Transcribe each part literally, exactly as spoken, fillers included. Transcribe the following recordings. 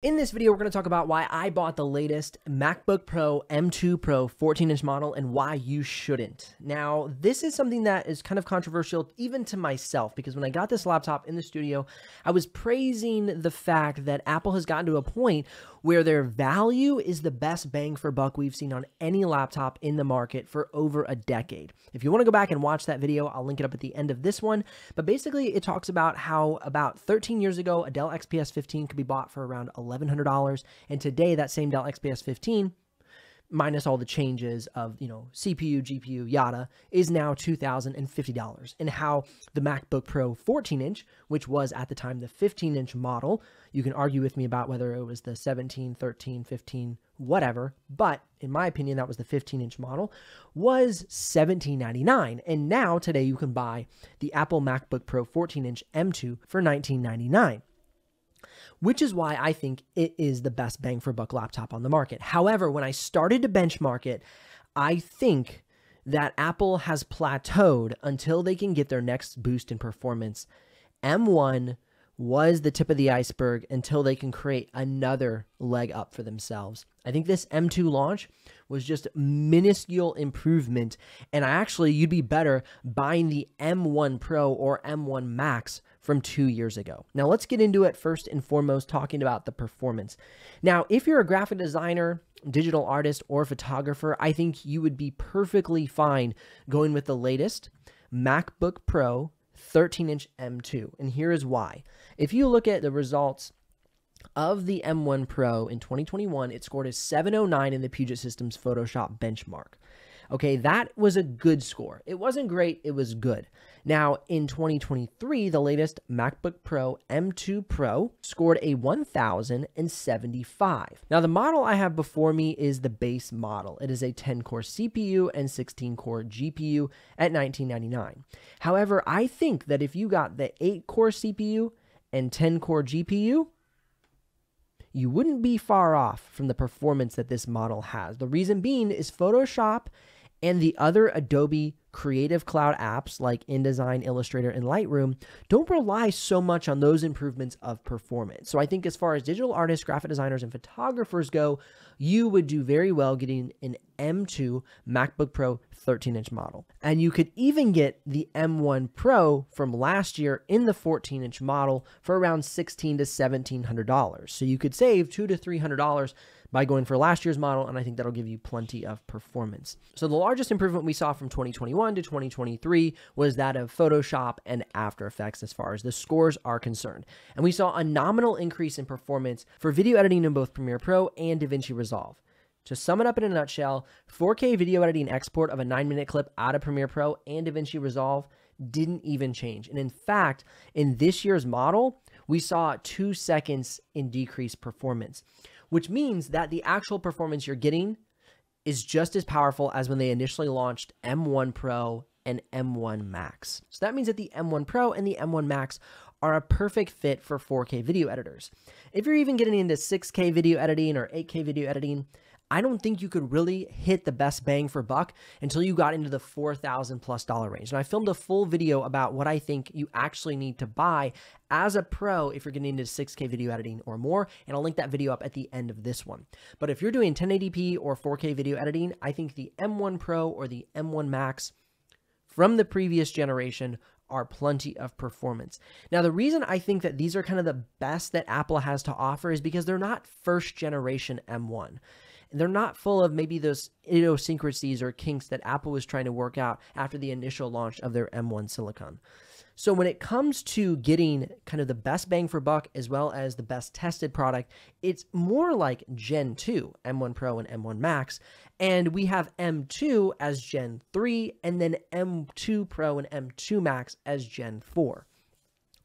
In this video, we're going to talk about why I bought the latest MacBook Pro M two Pro fourteen inch model and why you shouldn't. Now, this is something that is kind of controversial even to myself, because when I got this laptop in the studio, I was praising the fact that Apple has gotten to a point where their value is the best bang for buck we've seen on any laptop in the market for over a decade. If you want to go back and watch that video, I'll link it up at the end of this one. But basically, it talks about how about thirteen years ago, a Dell X P S fifteen could be bought for around eleven hundred dollars, and today that same Dell X P S fifteen, minus all the changes of, you know, C P U, G P U, yada, is now two thousand fifty dollars. And how the MacBook Pro fourteen inch, which was at the time the fifteen inch model, you can argue with me about whether it was the seventeen, thirteen, fifteen, whatever, but in my opinion, that was the fifteen inch model, was seventeen ninety-nine. And now today you can buy the Apple MacBook Pro fourteen inch M two for nineteen ninety-nine. Which is why I think it is the best bang for buck laptop on the market. However, when I started to benchmark it, I think that Apple has plateaued until they can get their next boost in performance. M one was the tip of the iceberg until they can create another leg up for themselves. I think this M two launch was just minuscule improvement, and actually you'd be better buying the M one Pro or M one Max from two years ago. Now let's get into it first and foremost, talking about the performance. Now, if you're a graphic designer, digital artist, or photographer, I think you would be perfectly fine going with the latest MacBook Pro thirteen inch M two. And here is why. If you look at the results of the M one Pro in twenty twenty-one, it scored a seven oh nine in the Puget Systems Photoshop benchmark. Okay, that was a good score. It wasn't great, it was good. Now, in twenty twenty-three, the latest MacBook Pro M two Pro scored a one thousand seventy-five. Now, the model I have before me is the base model. It is a ten core C P U and sixteen core G P U at nineteen ninety-nine. However, I think that if you got the eight core C P U and ten core G P U, you wouldn't be far off from the performance that this model has. The reason being is Photoshop and the other Adobe Creative Cloud apps like InDesign, Illustrator, and Lightroom don't rely so much on those improvements of performance. So I think as far as digital artists, graphic designers, and photographers go, you would do very well getting an M two MacBook Pro thirteen inch model. And you could even get the M one Pro from last year in the fourteen inch model for around sixteen to seventeen hundred dollars. So you could save two to three hundred dollars by going for last year's model, and I think that'll give you plenty of performance. So the largest improvement we saw from twenty twenty-one to twenty twenty-three was that of Photoshop and After Effects as far as the scores are concerned. And we saw a nominal increase in performance for video editing in both Premiere Pro and DaVinci Resolve. To sum it up in a nutshell, four K video editing export of a nine minute clip out of Premiere Pro and DaVinci Resolve didn't even change. And in fact, in this year's model, we saw two seconds in decreased performance, which means that the actual performance you're getting is just as powerful as when they initially launched M one Pro and M one Max. So that means that the M one Pro and the M one Max are a perfect fit for four K video editors. If you're even getting into six K video editing or eight K video editing, I don't think you could really hit the best bang for buck until you got into the four thousand plus dollar range. And I filmed a full video about what I think you actually need to buy as a pro if you're getting into six K video editing or more, and I'll link that video up at the end of this one. But if you're doing ten eighty p or four K video editing, I think the M one Pro or the M one Max from the previous generation are plenty of performance. Now, the reason I think that these are kind of the best that Apple has to offer is because they're not first generation M one. They're not full of maybe those idiosyncrasies or kinks that Apple was trying to work out after the initial launch of their M one silicon. So when it comes to getting kind of the best bang for buck as well as the best tested product, it's more like Gen two, M one Pro and M one Max, and we have M two as Gen three, and then M two Pro and M two Max as Gen four.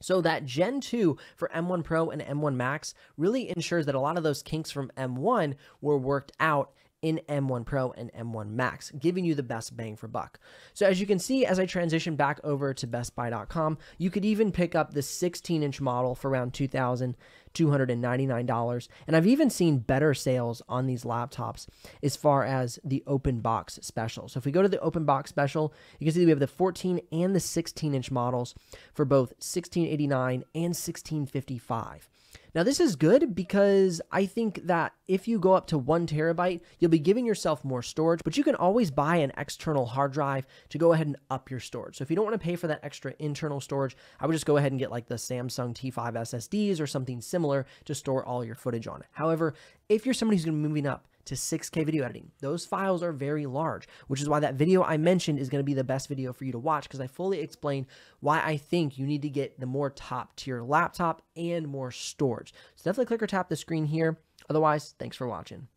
So that Gen two for M one Pro and M one Max really ensures that a lot of those kinks from M one were worked out in M one Pro and M one Max, giving you the best bang for buck. So as you can see, as I transition back over to best buy dot com, you could even pick up the sixteen inch model for around two thousand two hundred ninety-nine dollars. And I've even seen better sales on these laptops as far as the open box special. So if we go to the open box special, you can see that we have the fourteen and the sixteen inch models for both sixteen eighty-nine and sixteen fifty-five. Now this is good because I think that if you go up to one terabyte, you'll be giving yourself more storage, but you can always buy an external hard drive to go ahead and up your storage. So if you don't want to pay for that extra internal storage, I would just go ahead and get like the Samsung T five S S Ds or something similar to store all your footage on. However, if you're somebody who's going to be moving up to six K video editing, those files are very large, which is why that video I mentioned is going to be the best video for you to watch, because I fully explained why I think you need to get the more top tier laptop and more storage. So definitely click or tap the screen here. Otherwise, thanks for watching.